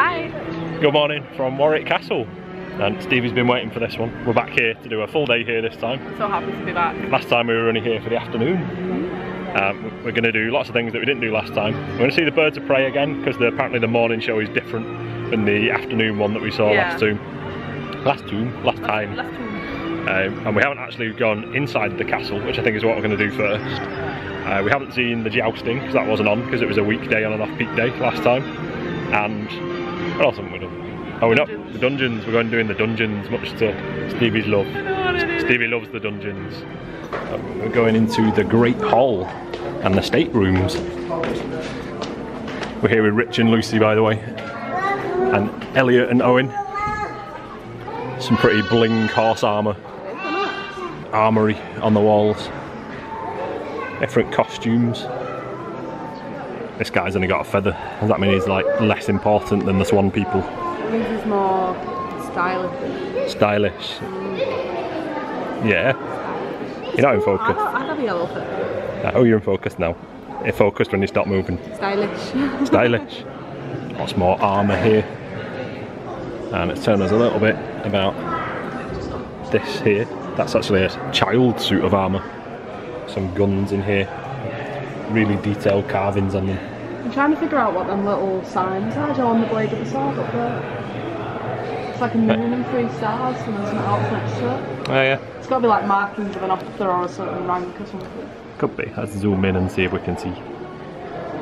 Hi. Good morning from Warwick Castle. And Stevie's been waiting for this one. We're back here to do a full day here this time. I'm so happy to be back. Last time we were only here for the afternoon. We're going to do lots of things that we didn't do last time. We're going to see the birds of prey again because apparently the morning show is different than the afternoon one that we saw last time. And we haven't actually gone inside the castle, which I think is what we're going to do first. We haven't seen the jousting because that wasn't on because it was a weekday on an off-peak day last time. And what else haven't we done? Oh, we're not the dungeons. We're going doing the dungeons, much to Stevie's love. Stevie loves the dungeons. We're going into the Great Hall and the staterooms. We're here with Rich and Lucy, by the way, and Elliot and Owen. Some pretty bling horse armour, armoury on the walls, different costumes. This guy's only got a feather. Does that mean he's like less important than the Swan people? This is more stylish. Stylish. Yeah. Stylish. You're not in focus. I have a yellow feather. Oh, you're in focus now. You're focused when you stop moving. Stylish. Stylish. Lots more armour here. And it's telling us a little bit about this here. That's actually a child suit of armour. Some guns in here. Really detailed carvings on them. I'm trying to figure out what them little signs are on the blade of the sword up there. It's like a moon and three stars and there's something else next to it. Oh yeah. It's got to be like markings of an officer or a certain rank or something. Could be. Let's zoom in and see if we can see.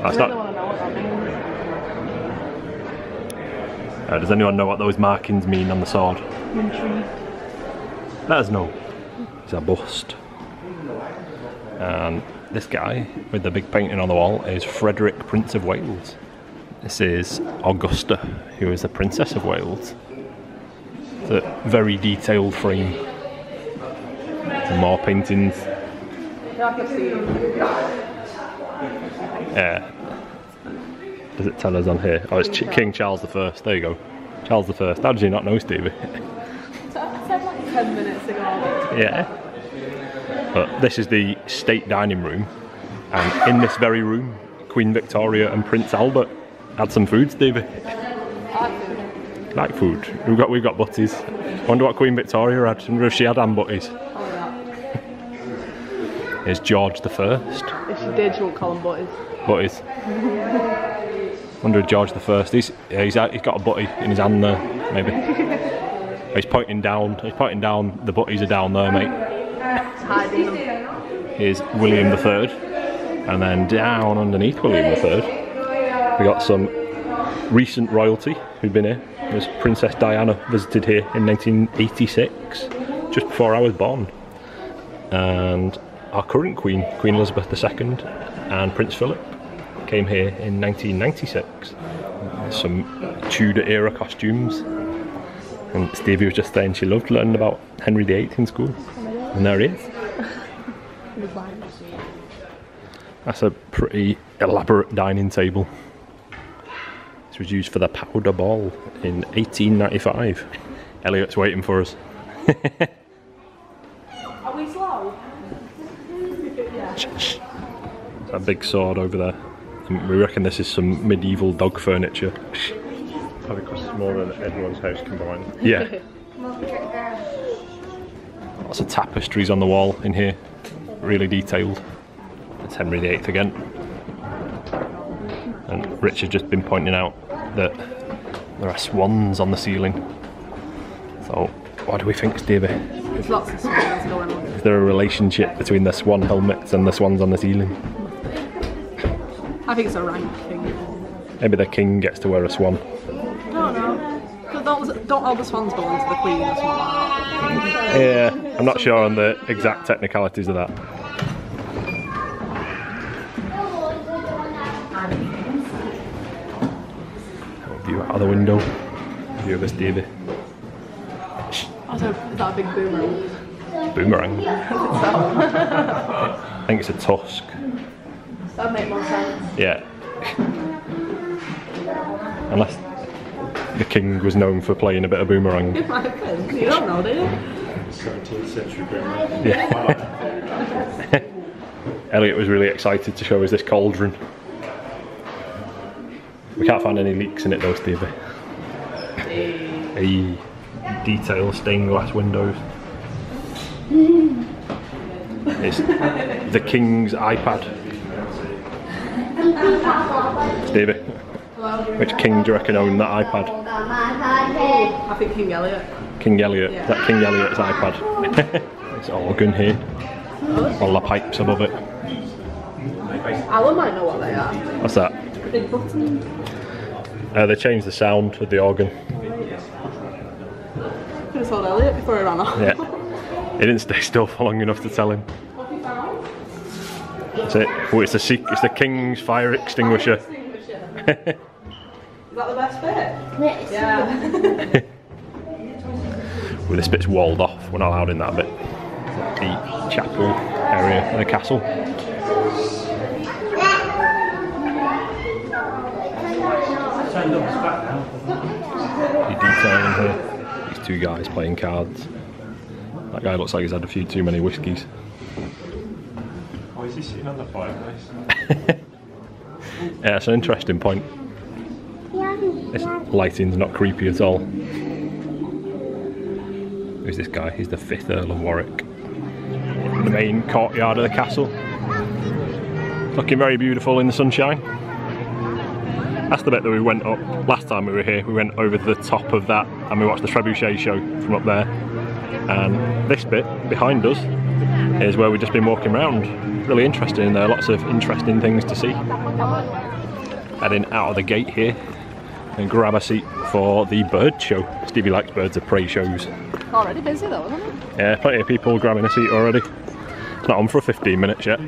That's not... I really want to know what that means. Does anyone know what those markings mean on the sword? I'm intrigued. Let us know. It's a bust. And... this guy with the big painting on the wall is Frederick, Prince of Wales. This is Augusta, who is the Princess of Wales. It's a very detailed frame. More paintings. Yeah. Does it tell us on here? Oh, it's King Charles I. There you go. Charles I. How did you not know, Stevie? I said like 10 minutes ago. Yeah. But this is the state dining room, and in this very room, Queen Victoria and Prince Albert had some food, Stevie. Like food. We've got butties. I wonder what Queen Victoria had. I wonder if she had ham butties. Oh yeah. Here's George I. If she did, she would call them butties. Butties. I wonder if George I. He's got a butty in his hand there, maybe. He's pointing down. He's pointing down. The butties are down there, mate. Here's William III, and then down underneath William III, we got some recent royalty who'd been here. There's Princess Diana, visited here in 1986, just before I was born. And our current Queen, Queen Elizabeth II, and Prince Philip came here in 1996. Some Tudor era costumes, and Stevie was just saying she loved learning about Henry VIII in school. And there he is. That's a pretty elaborate dining table. This was used for the powder ball in 1895. Elliot's waiting for us. Are we slow? Yeah. That big sword over there. We reckon this is some medieval dog furniture. Probably costs more than everyone's house combined. Yeah. Lots of tapestries on the wall in here, really detailed. That's Henry VIII again. And Richard just been pointing out that there are swans on the ceiling. So, what do we think, Stevie? There's lots of swans going on. Is there a relationship between the swan helmets and the swans on the ceiling? I think it's a rank thing. Maybe the king gets to wear a swan. I don't know. Don't all the swans belong to the queen or something like that? Yeah. I'm not sure on the exact technicalities of that. View out of the window. View of us, David. Is that a big boomerang? Boomerang? I think it's a tusk. That'd make more sense. Yeah. Unless the king was known for playing a bit of boomerang. It might have been. You don't know, do you? 17th century grammar. Yeah. Elliot was really excited to show us this cauldron. We can't find any leaks in it though, Stevie. A detail stained glass windows. It's the King's iPad. Stevie, which King do you reckon owned that iPad? I think King Elliot. King Elliot, yeah. That King Elliot's iPad. It's organ here. All the pipes above it. Alan might know what they are. What's that? Big button. They changed the sound of the organ. Could have told Elliot before he ran off. Yeah. He didn't stay still for long enough to tell him. That's it. Oh, it's the King's fire extinguisher. Fire extinguisher. Is that the best bit? Yeah. Well, this bit's walled off. We're not allowed in that bit. The chapel area of the castle. You're detailing here. These two guys playing cards. That guy looks like he's had a few too many whiskies. Oh, is he sitting on the fireplace? Yeah, it's an interesting point. This lighting's not creepy at all. Who's this guy? He's the 5th Earl of Warwick. The main courtyard of the castle. Looking very beautiful in the sunshine. That's the bit that we went up last time we were here. We went over the top of that and we watched the Trebuchet show from up there. And this bit behind us is where we've just been walking around. Really interesting in there, lots of interesting things to see. Heading out of the gate here and grab a seat for the bird show. Stevie likes birds of prey shows. Already busy though, isn't it? Yeah, plenty of people grabbing a seat already. It's not on for 15 minutes yet.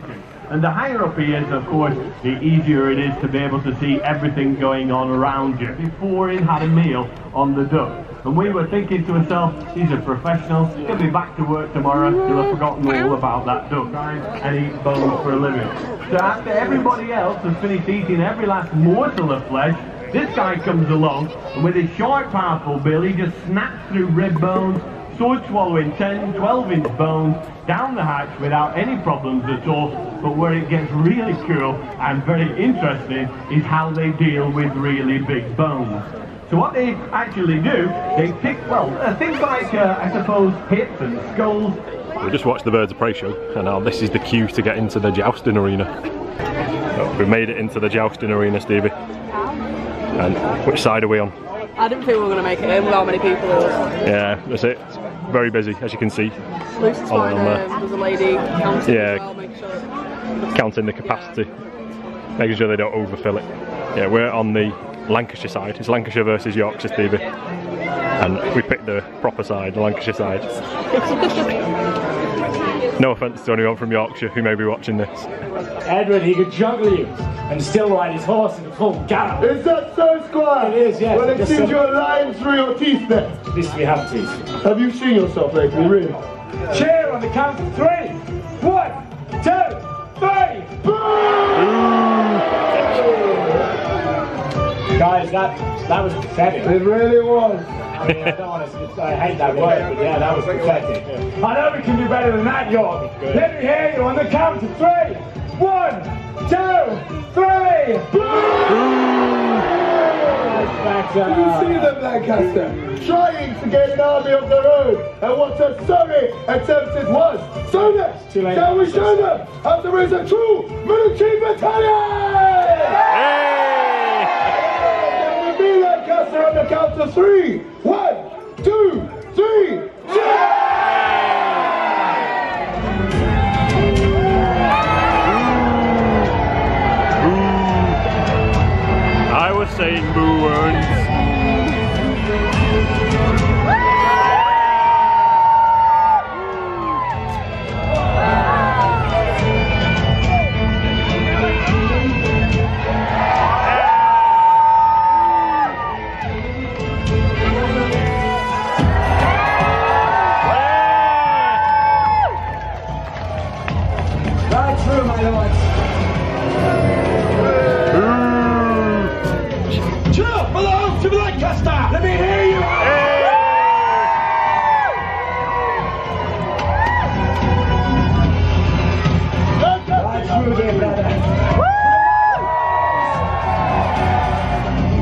And the higher up he is, of course, the easier it is to be able to see everything going on around you. Before he had a meal on the duck. And we were thinking to ourselves, he's a professional, he'll be back to work tomorrow, he'll have forgotten all about that duck and eat bones for a living. So after everybody else has finished eating every last morsel of flesh, this guy comes along, and with his short, powerful bill, he just snaps through rib bones, sword swallowing 10, 12-inch bones, down the hatch without any problems at all. But where it gets really cool and very interesting is how they deal with really big bones. So what they actually do, they pick, well, things like, I suppose, hips and skulls. We just watched the Birds of Prey show, and now this is the queue to get into the jousting arena. So we made it into the jousting arena, Stevie. And which side are we on? I didn't think we were going to make it in with how many people there was. Yeah, that's it. It's very busy, as you can see. Lucy's fine, there's a lady counting, counting the capacity, making sure they don't overfill it. Yeah, we're on the Lancashire side. It's Lancashire versus Yorkshire, Stevie. And we picked the proper side, the Lancashire side. No offence to anyone from Yorkshire who may be watching this. Edward, he could juggle you and still ride his horse in the full gallop. Is that so, Squire? It is, yes. Well, it seems you're lying through your teeth there. At least we have teeth. Have you seen yourself lately, really? Cheer on the count of 3. 1, 2, 3. Boom! Guys, that was pathetic. It really was. I mean, I hate that word, but yeah, that was pathetic. Yeah. I know we can do better than that, York. Good. Let me hear you on the count of 3. 1, 2, 3. Boom! You see them, Lancaster, trying to get an army of their own, and what a sorry attempt it was. So next, shall we show them how there is a true military battalion? Hey! Can we be Lancaster on the count of 3? 1, 2, 3, 2! I was saying boo words.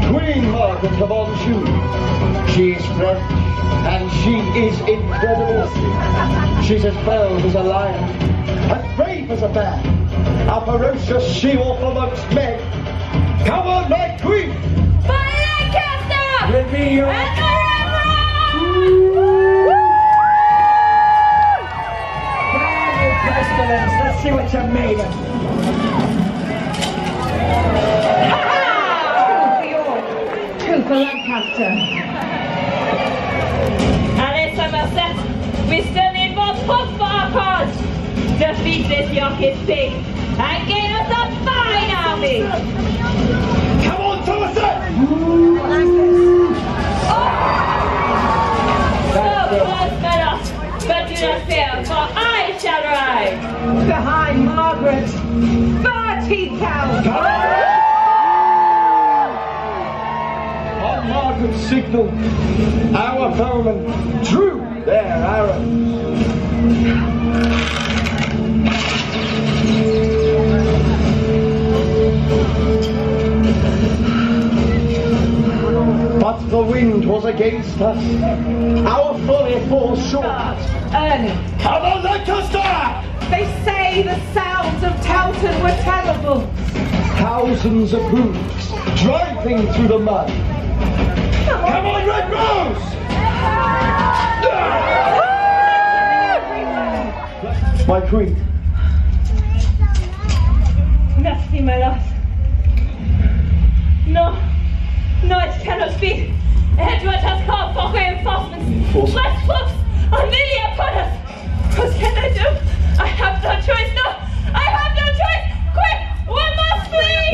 Queen Margaret of all the shoes. she is fresh, and she is incredible. She's as bold as a lion, as brave as a bear, a ferocious she-wolf amongst men. Come on, my queen! For Lancaster! Let me your... and forever! Now, you pestilence, let's see what you're made of. For Lancaster. And in Somerset, we still need more puff for our cause. Defeat this Yorkist pig and gain us a fine army. Come on, Somerset! Oh, close battle, but do not fear, for I shall ride. Behind Margaret, 40,000. Margaret's signal, our foemen drew their arrows. But the wind was against us. Our folly falls short. Come on, Lancaster! They say the sounds of Towton were terrible. Thousands of hooves driving through the mud. Come on, Red Rose! My queen. Mercy, my lord. No, it cannot be. Edward has called for reinforcements. Much troops are nearly upon us. What can I do? I have no choice. No, I have no choice. Quick, one more flee!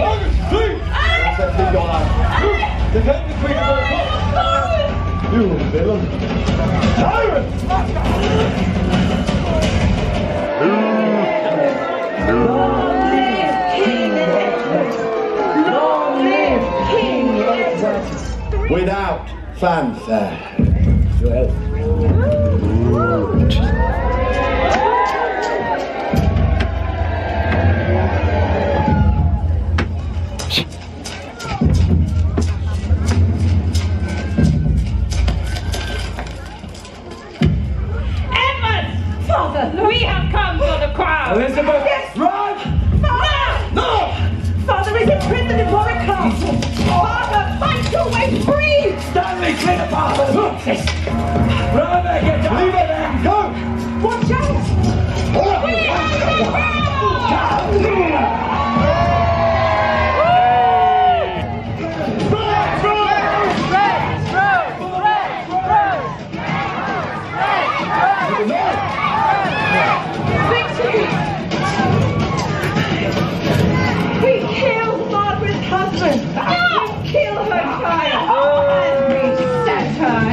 Defend the queen of all. You villain! Tyrant! Long live King Edward! Long live King Edward! Without fanfare. Well. Elizabeth! Yes! Run! Father! No! Father is imprisoned in Warwick Castle! Father, fight your way free! Stanley, clear the path! Run there, get down! Leave her there! Go! Watch out! We have the Red Rose!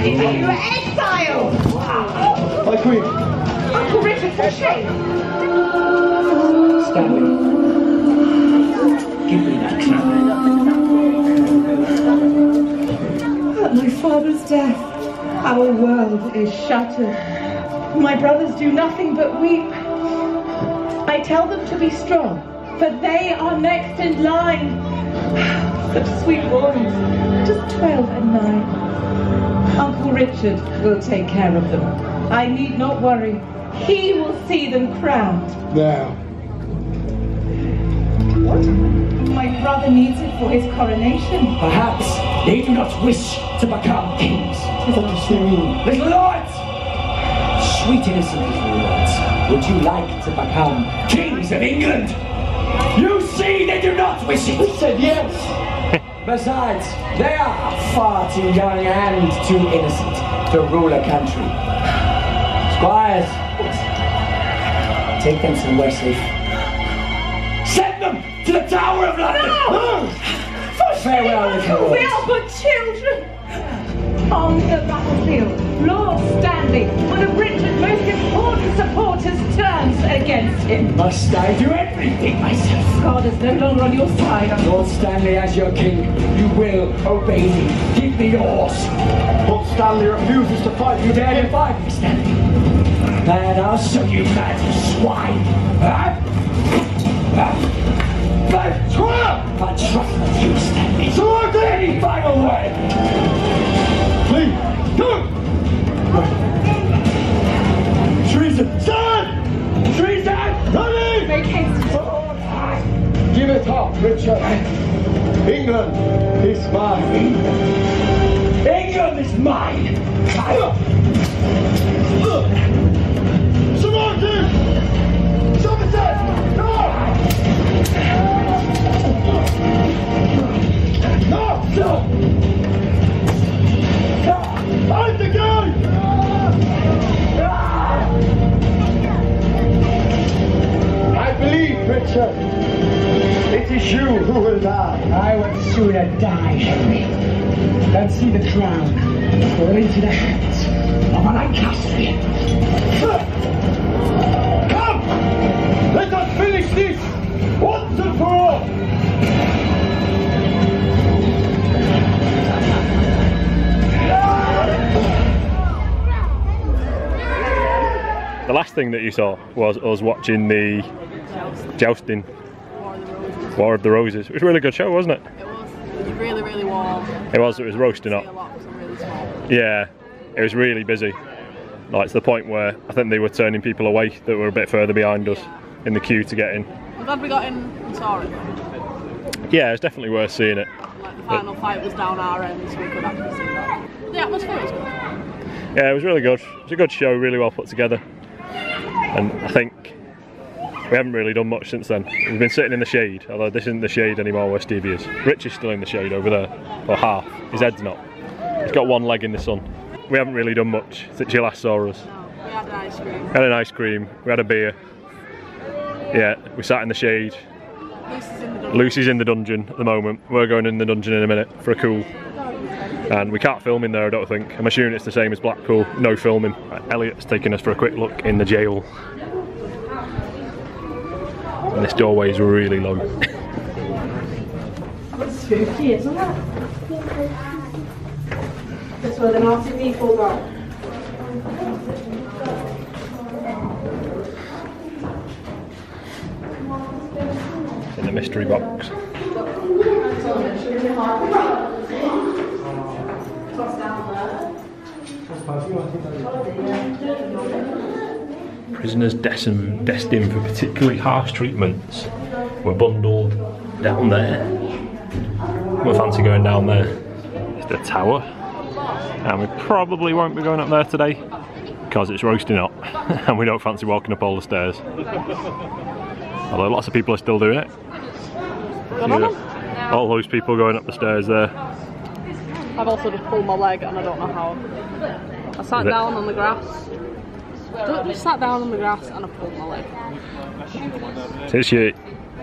Into exile! Wow. My queen! Uncle Richard, for shame! Stanley, give me that crown. At my father's death, our world is shattered. My brothers do nothing but weep. I tell them to be strong, for they are next in line. Such sweet warnings, just 12 and 9. Uncle Richard will take care of them. I need not worry. He will see them crowned. Now. What? My brother needs it for his coronation. Perhaps they do not wish to become kings. What does you mean? Little lords! Sweet innocent little lords, would you like to become kings of England? You see, they do not wish it. He said yes. Besides, they are far too young and too innocent to rule a country. Squires, take them somewhere safe. Send them to the Tower of London! No! No. For farewell, little we are but children! On the battlefield, Lord Stanley, one of Richard's most important supporters, turns against him. Must I do everything myself? God is no longer on your side. Lord Stanley, as your king, you will obey me. Give me yours. Lord Stanley refuses to fight. You dare to fight me, Stanley? And I'll show you mad swine. I trust you, Stanley. So any final way. Please. Richard. England is mine. England is mine. Sergeant! Somerset! No! No! No! Out the gun! I believe, Richard. It is you who will die. I would sooner die, Henry, than see the crown fall into the hands of a Lancastrian. Come! Let us finish this once and for all! The last thing that you saw was us watching the jousting. War of the Roses. It was a really good show, wasn't it? It was. It was really, really warm. It was. It was roasting up. Yeah. It was really busy. Like to the point where I think they were turning people away that were a bit further behind us in the queue to get in. I'm glad we got in and saw it. Yeah, it's definitely worth seeing it. Like the final fight was down our end, so we could actually see that. The atmosphere was good. Yeah, it was really good. It was a good show, really well put together. And I think we haven't really done much since then. We've been sitting in the shade, although this isn't the shade anymore where Stevie is. Rich is still in the shade over there, or half. His head's not. He's got one leg in the sun. We haven't really done much since you last saw us. No, we had an ice cream. We had an ice cream, we had a beer. Yeah, we sat in the shade. Lucy's in the dungeon at the moment. We're going in the dungeon in a minute for a cool. And we can't film in there, I don't think. I'm assuming it's the same as Blackpool, no filming. Elliot's taking us for a quick look in the jail. And this doorway is really long. It's spooky, isn't it? That's where the naughty people go. In the mystery box. Prisoners destined for particularly harsh treatments were bundled down there. We fancy going down there. It's the tower. And we probably won't be going up there today because it's roasting hot and we don't fancy walking up all the stairs. Although lots of people are still doing it. All those people going up the stairs there. I've also just pulled my leg and I don't know how. I sat down on the grass. I just sat down on the grass and I pulled my leg. So it's your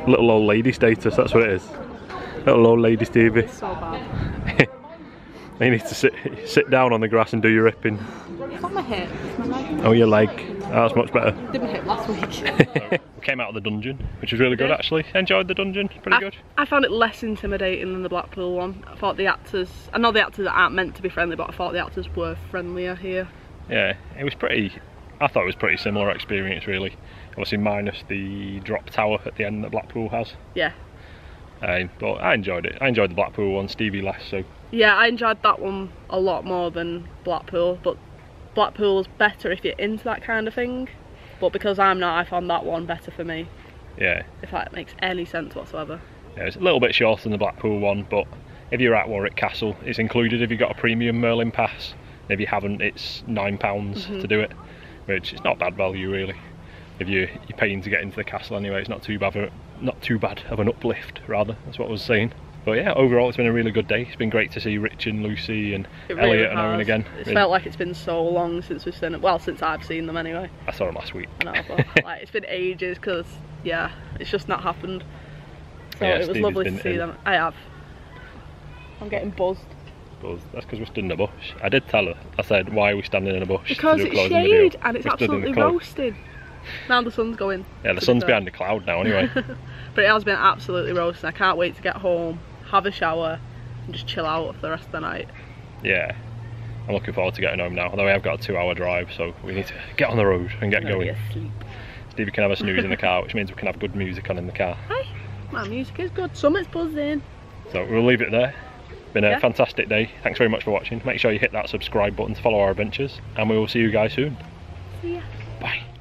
little old lady status, that's what it is. Little old lady Stevie. It's so bad. You need to sit down on the grass and do your ripping. It's not my hip, it's my leg. Oh, your leg. Oh, that's much better. Did my hip last week. We came out of the dungeon, which was really good actually. Enjoyed the dungeon, pretty good. I found it less intimidating than the Blackpool one. I thought the actors, I know the actors aren't meant to be friendly, but I thought the actors were friendlier here. Yeah, it was pretty... I thought it was a pretty similar experience really, obviously minus the drop tower at the end that Blackpool has. Yeah. But I enjoyed it. I enjoyed the Blackpool one, Stevie last, so... Yeah, I enjoyed that one a lot more than Blackpool, but Blackpool's better if you're into that kind of thing, but because I'm not, I found that one better for me. Yeah. If that makes any sense whatsoever. Yeah, it's a little bit shorter than the Blackpool one, but if you're at Warwick Castle, it's included if you've got a premium Merlin pass. If you haven't, it's £9 to do it. Which is not bad value really. If you're paying to get into the castle anyway, it's not too bad of an uplift rather. That's what I was saying. But yeah, overall it's been a really good day. It's been great to see Rich and Lucy and Elliot and Owen again. It's felt like it's been so long since we've seen it. Well, since I've seen them anyway. I saw them last week. I know, but like, it's been ages because yeah, it's just not happened. So yeah, it was lovely to see them. I have. I'm getting buzzed. That's because we stood in a bush. I did tell her. I said, why are we standing in a bush? Because it's shade and it's absolutely roasting. Now the sun's going. Yeah, the sun's behind the cloud now anyway. But it has been absolutely roasting. I can't wait to get home, have a shower and just chill out for the rest of the night. Yeah, I'm looking forward to getting home now. Although we have got a 2 hour drive, so we need to get on the road and get going. Stevie can have a snooze in the car, which means we can have good music on in the car. Hey, my music is good. Summit's buzzing. So we'll leave it there. Been a fantastic day. Thanks very much for watching. Make sure you hit that subscribe button to follow our adventures and we will see you guys soon. See ya. Bye.